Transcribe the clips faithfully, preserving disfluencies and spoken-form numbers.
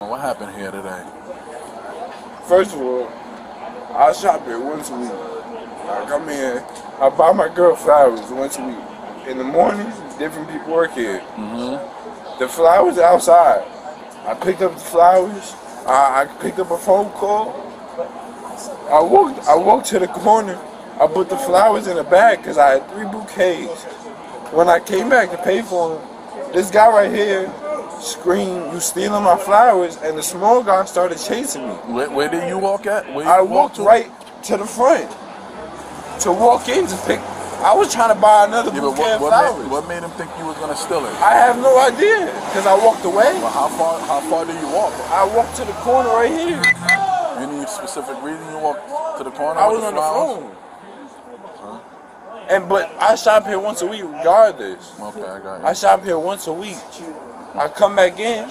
What happened here today? First of all, I shop here once a week. I come in, I buy my girl flowers once a week. In the mornings, different people work here. Mm-hmm. The flowers outside. I picked up the flowers. I, I picked up a phone call. I walked, I walked to the corner. I put the flowers in a bag because I had three bouquets. When I came back to pay for them, this guy right here screamed, "You stealing my flowers," and the small guy started chasing me. Where, where did you walk at? Where you I walked walk to? right to the front to walk in to pick. I was trying to buy another yeah, bouquet what, of what flowers. Made, what made him think you was gonna steal it? I have no idea, because I walked away. Well, how far? How far did you walk? I walked to the corner right here. Any specific reason you walked to the corner? I was the on flowers? the phone. Huh? And but I shop here once a week regardless. Okay, I got you. I shop here once a week. I come back in,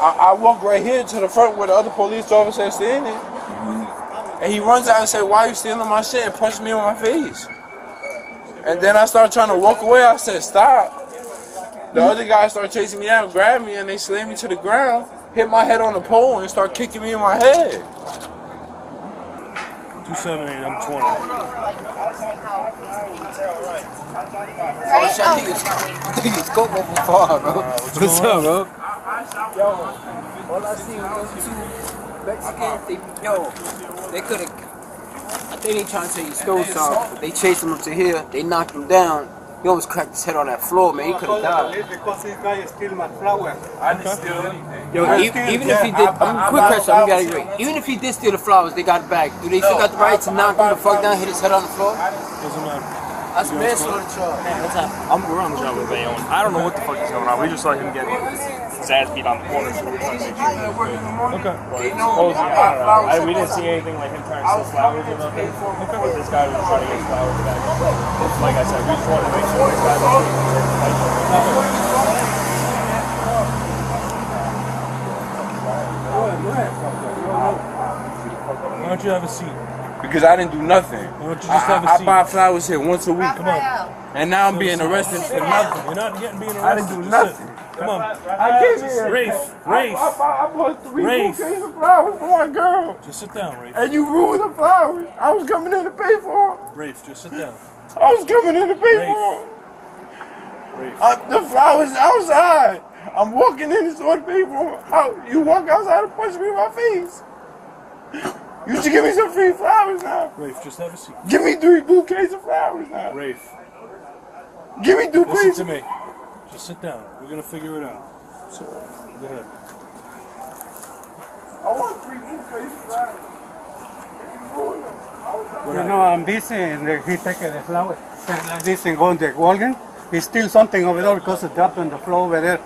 I, I walk right here to the front where the other police officer is standing, mm-hmm. and he runs out and says, "Why are you stealing my shit?" and punched me in my face. And then I started trying to walk away. I said, "Stop." The other guy started chasing me out, grabbed me, and they slammed me to the ground, hit my head on the pole, and started kicking me in my head. two seventy-eight, I'm twenty. Oh, shit, I think it's, I think it's Coco from far, bro. Uh, what's what's up, bro? Yo, all I see was those two Mexicans, they, yo, they could have, I think they trying to say he stole something. They chased him up to here, they knocked him down. He almost cracked his head on that floor, man. He could have died. Because this guy steal my flower. I didn't steal anything. Yo, even, steal, even yeah, if he did, I, I, quick I, I, question, I, I, I, I, I, even if he did steal the flowers, they got it back. Do they no, still got the right I, to knock him the fuck down, hit his head on the floor? Doesn't matter. That's manslaughter charge. Man, what's up? I'm around the job with Bayon. I don't know what the fuck is going on. We just saw him get his ass beat on the corner. So we're trying to make sure he's good. Okay. Oh, yeah. We didn't see anything like him trying to steal flowers or nothing. But this guy was trying to get flowers back. Like I said, we just wanted to make sure this guy was going to get his flowers. Why don't you have a seat? Because I didn't do nothing. Why don't you just have I, a seat? I buy flowers here once a week. Come on. And now I'm being arrested for nothing. You're not getting being arrested. I didn't do nothing. Come on. I gave you a Rafe. Rafe. I, I, I bought three bouquets of flowers for my girl. Just sit down, Rafe. And you ruined the flowers. I was coming in to pay for them. Rafe, just sit down. I was coming in to pay Rafe. for them. Rafe. I, the flowers outside. I'm walking in the store to pay for them. I, you walk outside and punch me in my face. You should give me some free flowers now. Rafe, just have a seat. Give me three bouquets of flowers now. Rafe. Give me three bouquets. Listen to me. Just sit down. We're going to figure it out. So, go ahead. I want three bouquets of flowers. You know, I'm busy and he taking the flowers. Like this and going to Walgreens. He steals something over there because it dropped on the floor over there.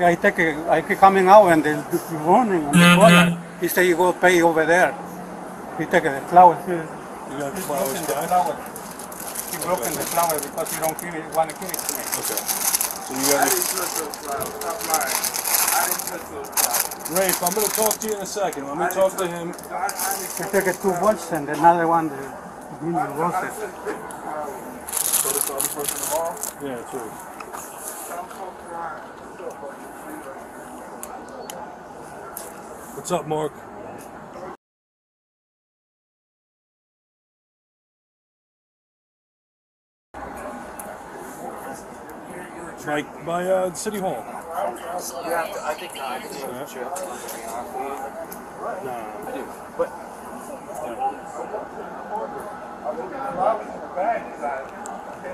I take it, I keep coming out and they're running on the corner. He say you go pay over there. He took the flowers here. You got the flowers He's broken the flower. He broke okay. the flower because you don't give it, want to give it to me. Okay. So you got I didn't touch those flowers. Stop lying. I didn't touch those flowers. Rafe, I'm going to talk to you in a second. Let me talk to him. I, I he took two bunches and another one, the Indian roses. So this other person tomorrow? Yeah, true. What's up, Mark? Like by uh, City Hall. You have to, I think no, I can do it. Sure. No, I do. But yeah.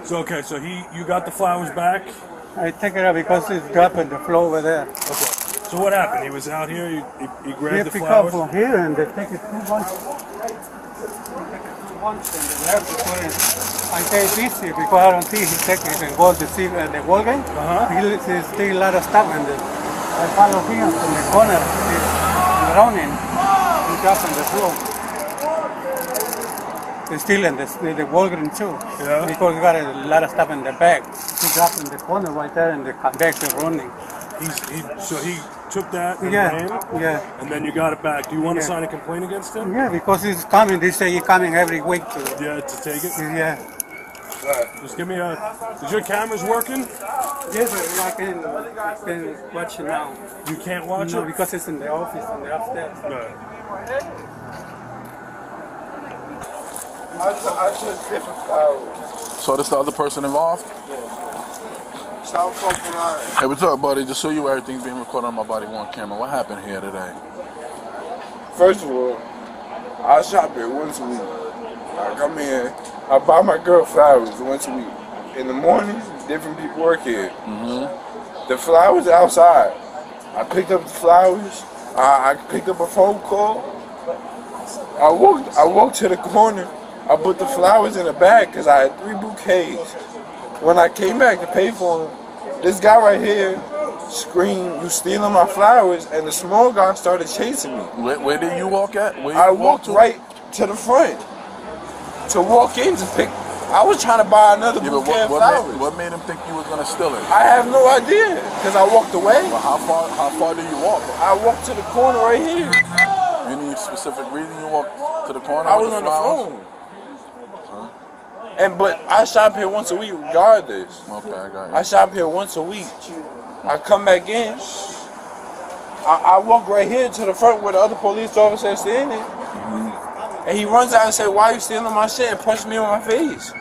So okay, so he, you got the flowers back? I take it out because it's dropping the floor over there. Okay. So what happened? He was out here. He, he, he grabbed he the flowers. Pick up from here and they take it two bunches. Once and they left because I say it's easy because I don't see he takes it and goes to see uh, the Walgreens. Uh-huh. He sees still a lot of stuff and the, I follow him from the corner. He's running. He's up on the floor. He's still in the, the Walgreens too. Yeah. Because he got a lot of stuff in the bag. He's up in the corner right there and the bags are running. He's, he, so he took that and yeah, ran, yeah. and then you got it back. Do you want yeah. to sign a complaint against him? Yeah, because he's coming. They say he's coming every week. To, yeah, to take it? Yeah. Just give me a... Is your cameras working? Yes, sir. I can, can watch it now. You can't watch no, it? No, because it's in the office, in the upstairs. Right. So this the other person involved? Yeah. South Carolina. Hey, what's up, buddy? Just so you, everything's being recorded on my body one camera. What happened here today? First of all, I shop here once a week. Like, I'm here. I buy my girl flowers once a week. In the mornings, different people work here. Mm-hmm. The flowers outside. I picked up the flowers. I, I picked up a phone call. I walked, I walked to the corner. I put the flowers in the bag because I had three bouquets. When I came back to pay for them, this guy right here screamed, "You stealing my flowers," and the small guy started chasing me. Where, where did you walk at? Where you I walked walk to? right to the front. To walk in to pick, I was trying to buy another yeah, bouquet what, of flowers. What made, what made him think you was gonna steal it? I have no idea, cause I walked away. Well, how far? How far do you walk? I walked to the corner right here. Any specific reason you walked to the corner? I was the on flowers? the phone. Huh? And but I shop here once a week regardless. Okay, I got you. I shop here once a week. I come back in. I, I walk right here to the front where the other police officer is standing. And he runs out and said, "Why are you stealing my shit?" and punched me in my face.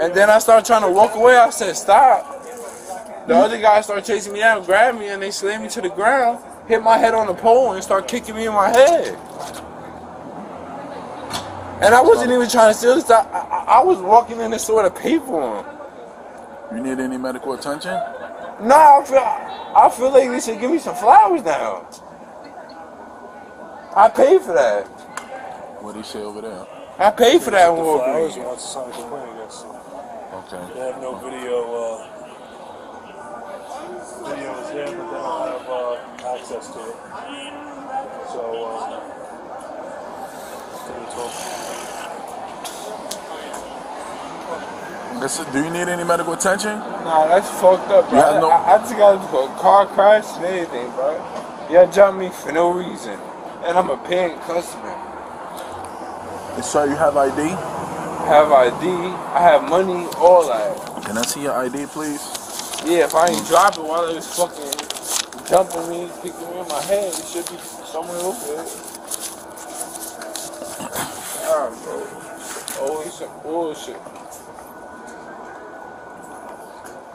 And then I started trying to walk away. I said, "Stop." The other guy started chasing me out and grabbed me, and they slammed me to the ground, hit my head on the pole, and started kicking me in my head. And I wasn't even trying to steal this. I, I, I was walking in this store to pay for him. You need any medical attention? No, I feel, I feel like they should give me some flowers now. I paid for that. What do you say over there? I paid for that one. Flowers, you know, it's a complaint against them. Okay. They have no video, uh, videos there, but they don't have uh, access to it. So, um, that's a, do you need any medical attention? Nah, that's fucked up, bro. Yeah, I, no I, I just got into a car crash and everything, bro. Y'all jumped me for no reason, and I'm a paying customer. Sir, you have I D? I have I D. I have money, all that. Can I see your I D, please? Yeah, if I ain't driving while they was fucking jumping me, kicking me in my head, it should be somewhere over there. Alright, bro. Oh, it's some bullshit.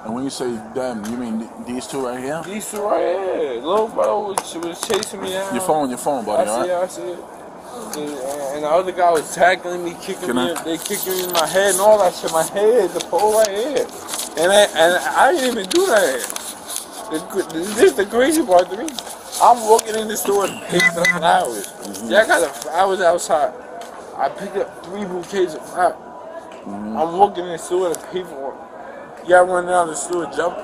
And when you say them, you mean th these two right here? These two right here. Little bro was, was chasing me down. Your phone, your phone, buddy, alright? I see, I see it. And the other guy was tackling me, kicking Can me, I? they kicking me in my head and all that shit. My head, the pole right here, and I, and I didn't even do that. The, this is the crazy part to me. I'm walking in the store and picking up flowers. Mm-hmm. Yeah, I got the flowers outside. I picked up three bouquets of flowers. Mm-hmm. I'm walking in the store and pay for them. Y'all running out of the store jumping.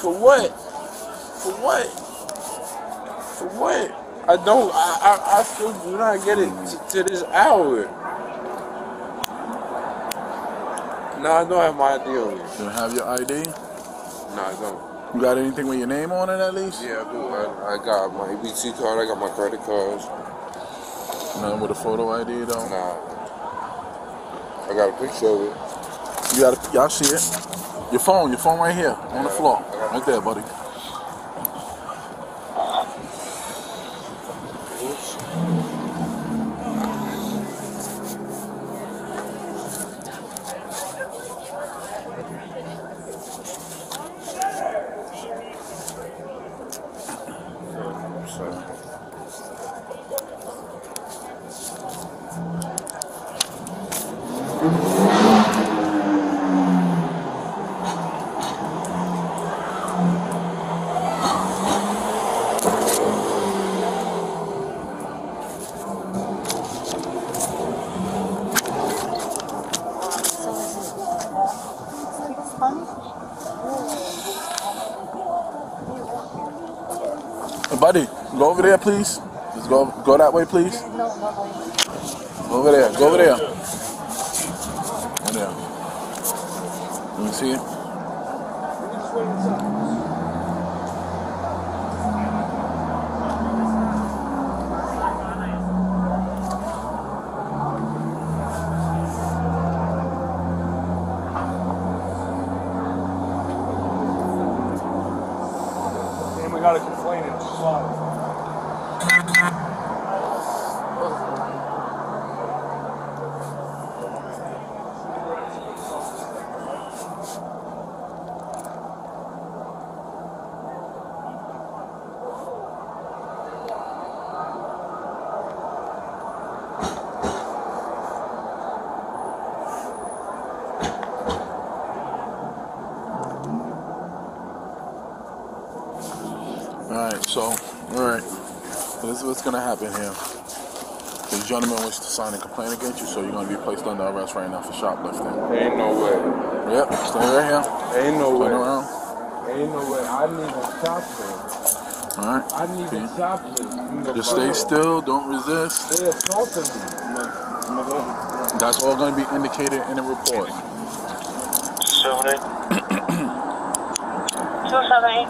For what? For what? For what? I don't, I, I, I still do not get it to, to this hour. No, I don't have my I D over here. You don't have your I D? No, I don't. You got anything with your name on it at least? Yeah, I do. I, I got my A B C card, I got my credit cards. Nothing with a photo I D though? Nah. I got a picture of it. You got a, y'all see it? Your phone, your phone right here, on the floor. Right there, buddy. Buddy, go over there, please. Just go, go that way, please. No, no, no. Over there, go over there. Over there. Let me see it. So, alright. So this is what's going to happen here. This gentleman wants to sign a complaint against you, so you're going to be placed under arrest right now for shoplifting. Ain't no way. Yep, stay right here. Ain't no way. Turn around. Ain't no way. I need a shoplift. Alright. I need okay. a shoplift. Just stay still. Don't resist. They assaulted me. Mm-hmm. That's all going to be indicated in the report. two seventy-eight. two seventy-eight.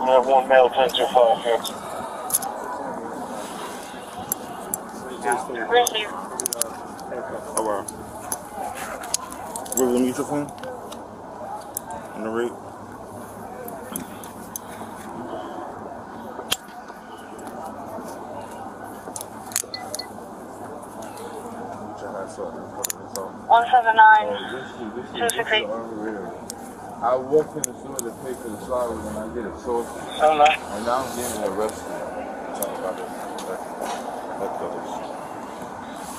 I have one male ten two five here. Receive. Oh wow. River, let me get your phone. On the rate. one seven nine two six eight. I walked in the store to pay for the flowers and I did a source. Oh, no. And now I'm getting arrested.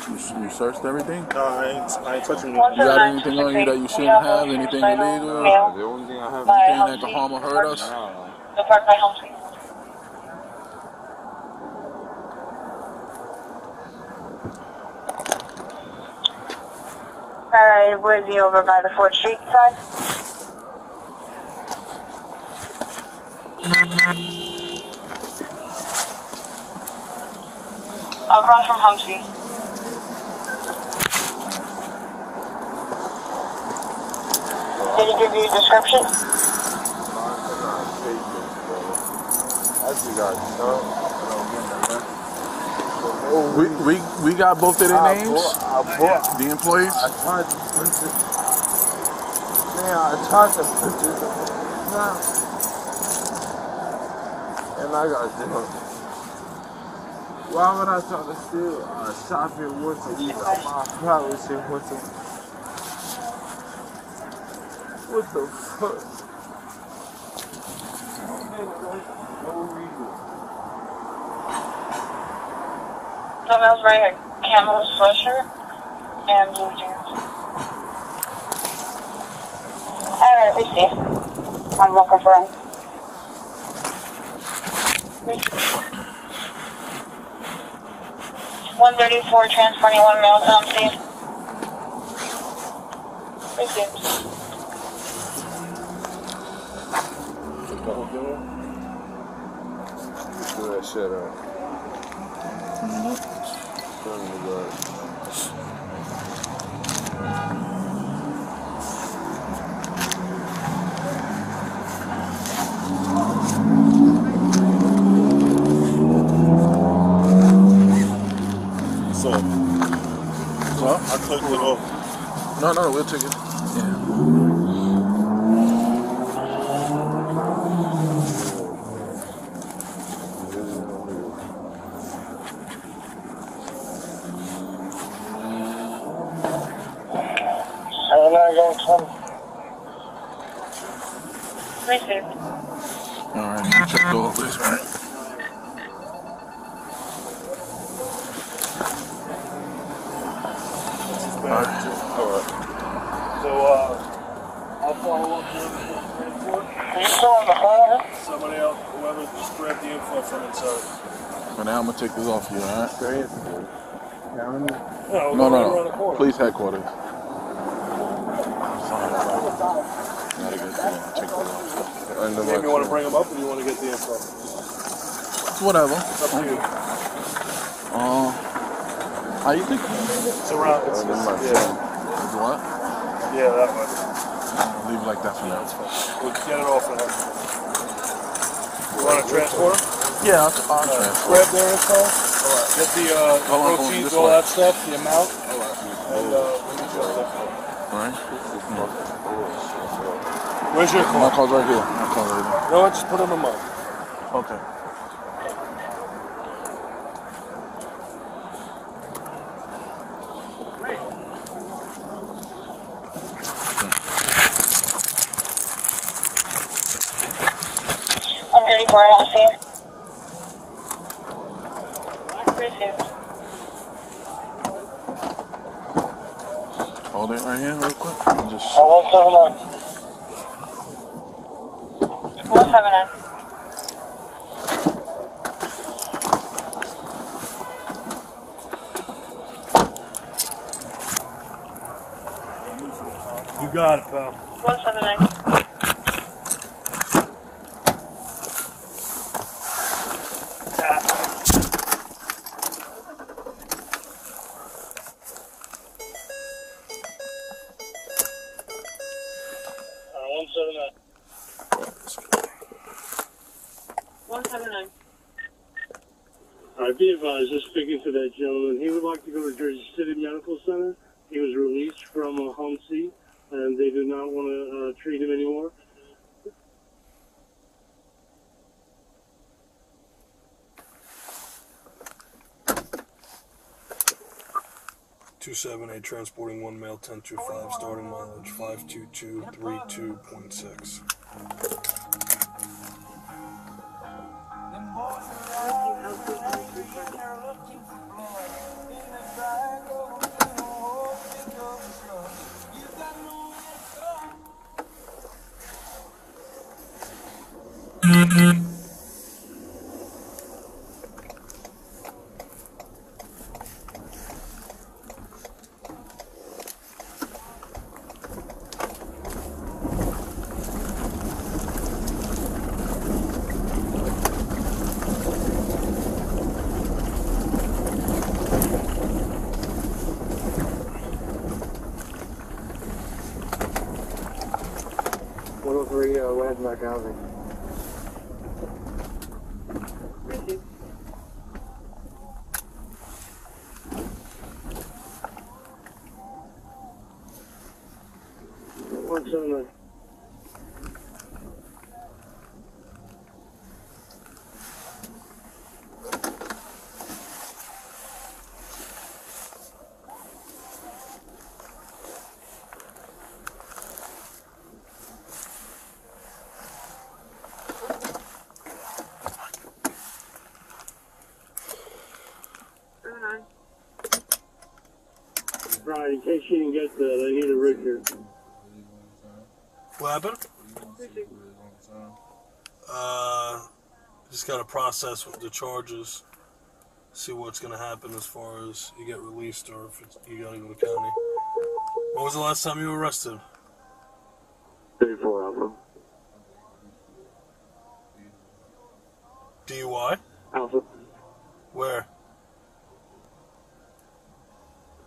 You, you searched everything? No, I ain't, I ain't touching anything. You got anything on you that you shouldn't have? Anything illegal? No. The only thing I have is anything that can harm or hurt us? No. The park by Home Street. Alright, we'll be over by the fourth Street side. I'll run from Humpty. Did he give you a description? We we we got both of their I names. Bought, I bought the employees. I tried to print it. Man, I tried to print it. Nah. And I got zero. Why would I try to steal a shopping once a week? My privacy once a week. What the fuck? Someone else wearing a camel sweatshirt and blue jeans. Alright, we see. I'm looking for him. one thirty-four, trans twenty-one, male, Tom Steve. Received. Do that shit up. Mm-hmm. I took it off. No, no, we'll take it. Yeah. And I got some. Received. All right, you check all this, right? For now, I'm going to take this off you, alright? No, no, no. Please, headquarters. Not a good thing. Take this off. If you want to bring them up or you want to get the info? Whatever. It's up to you. Uh, how you think? It's around. It's, it's, yeah. What? Yeah, that much. I'll leave it like that for now. We'll get it off for now. You want a transporter? Yeah, I'll transfer. Grab their info, get the uh, proteins, all that stuff, the amount, and uh, we need your info. Alright. Where's your call? My call's right here. My call's right here. No, just put them in the mug. Okay. I'm ready for it, I'll see you. Hold it right here real quick. Just... I want I'm coming in. You got it, pal. one seventy-nine. one seventy-nine. I'd be advised, just speaking to that gentleman, he would like to go to Jersey City Medical Center. He was released from a home seat, and they do not want to uh, treat him anymore. two seventy-eight, transporting one male, ten twenty-five, starting mileage five two two three two point six. one oh three, uh, Landmark Housing. Receive. one seventy-nine. Brian, in case you didn't get that, I need a Richard. What happened? Uh, just got to process with the charges, see what's going to happen as far as you get released or if it's, you got to go to county. When was the last time you were arrested? thirty-four Alpha. D U I? Alpha. Where?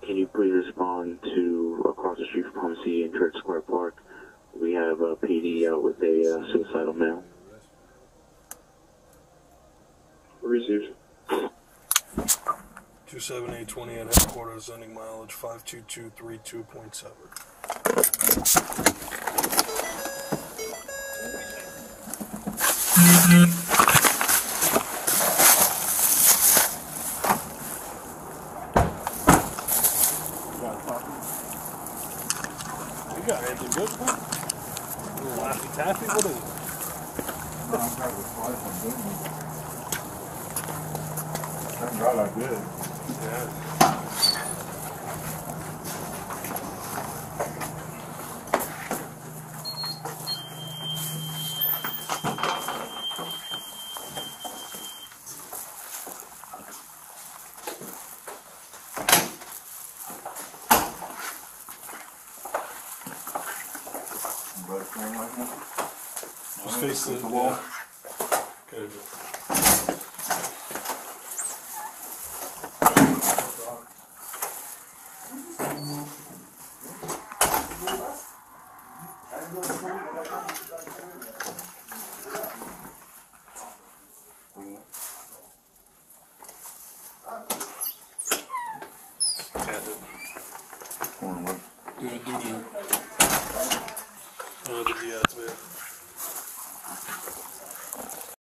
Can you please respond to across the street from Homestead in Church Square Park? We have a P D out with a uh, suicidal male. Received. two seventy-eight twenty at headquarters, ending mileage five two two three two point seven. You got anything good for you? A little laffy taffy? What is it? No, I'm trying to fly from doing it. Turned out I did. Just face the wall. Okay.